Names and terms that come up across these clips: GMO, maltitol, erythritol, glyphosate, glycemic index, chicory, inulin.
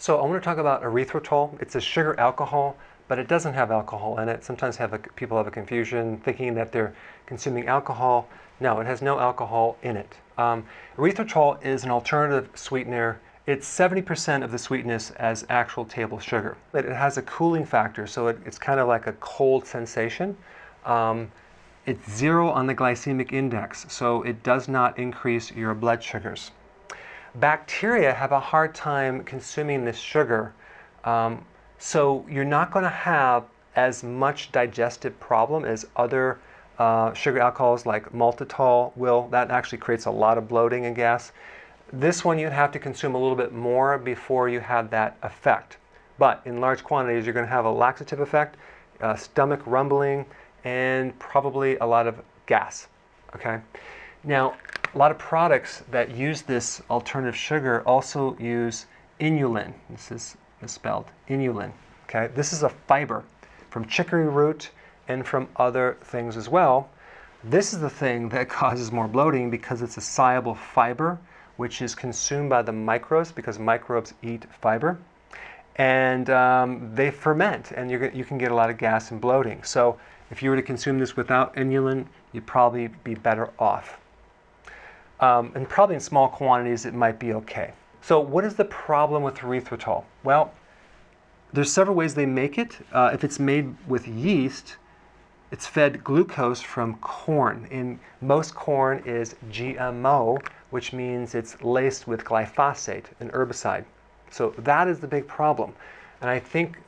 So I want to talk about erythritol. It's a sugar alcohol, but it doesn't have alcohol in it. Sometimes people have a confusion thinking that they're consuming alcohol. No, it has no alcohol in it. Erythritol is an alternative sweetener. It's 70% of the sweetness as actual table sugar. But it has a cooling factor, so it's kind of like a cold sensation. It's zero on the glycemic index, so it does not increase your blood sugars. Bacteria have a hard time consuming this sugar, so you're not going to have as much digestive problem as other sugar alcohols like maltitol will. That actually creates a lot of bloating and gas. This one you'd have to consume a little bit more before you have that effect. But in large quantities, you're going to have a laxative effect, stomach rumbling, and probably a lot of gas. Okay? Now, a lot of products that use this alternative sugar also use inulin. This is misspelled, inulin. Okay? This is a fiber from chicory root and from other things as well. This is the thing that causes more bloating because it's a soluble fiber, which is consumed by the microbes because microbes eat fiber. And they ferment, and you can get a lot of gas and bloating. So if you were to consume this without inulin, you'd probably be better off. And probably in small quantities, it might be okay. So what is the problem with erythritol? Well, there's several ways they make it. If it's made with yeast, it's fed glucose from corn. And most corn is GMO, which means it's laced with glyphosate, an herbicide. So that is the big problem. And I think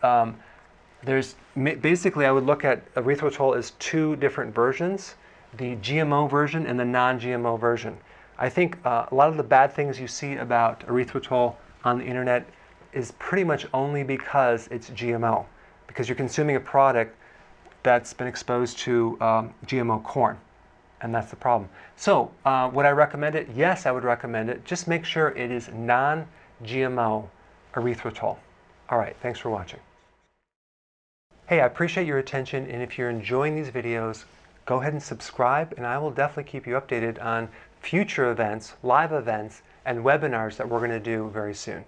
basically I would look at erythritol as two different versions, the GMO version and the non-GMO version. I think a lot of the bad things you see about erythritol on the internet is pretty much only because it's GMO, because you're consuming a product that's been exposed to GMO corn, and that's the problem. So would I recommend it? Yes, I would recommend it. Just make sure it is non-GMO erythritol. All right, thanks for watching. Hey, I appreciate your attention, and if you're enjoying these videos, go ahead and subscribe, and I will definitely keep you updated on future events, live events, and webinars that we're going to do very soon.